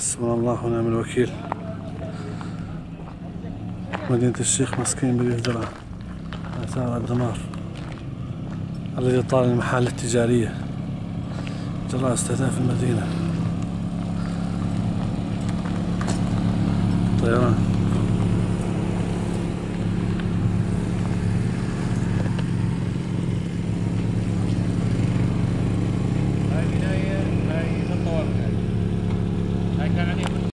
حسبنا الله ونعم الوكيل. مدينة الشيخ مسكين بريف درعا، آثار الدمار الذي طال المحال التجارية جراء استهداف المدينة. طيران